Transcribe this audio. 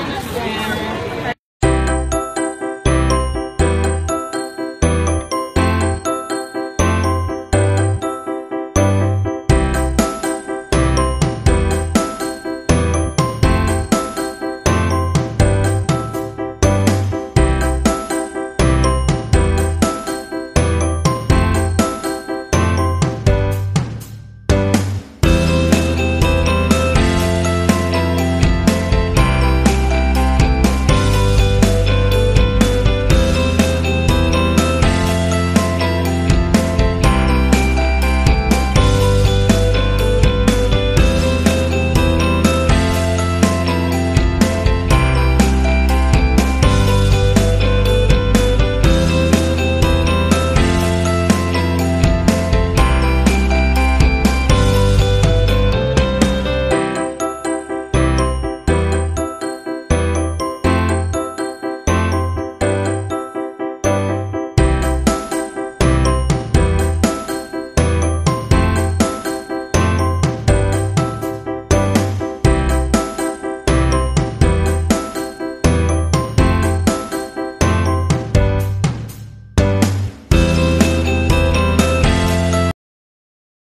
Instagram.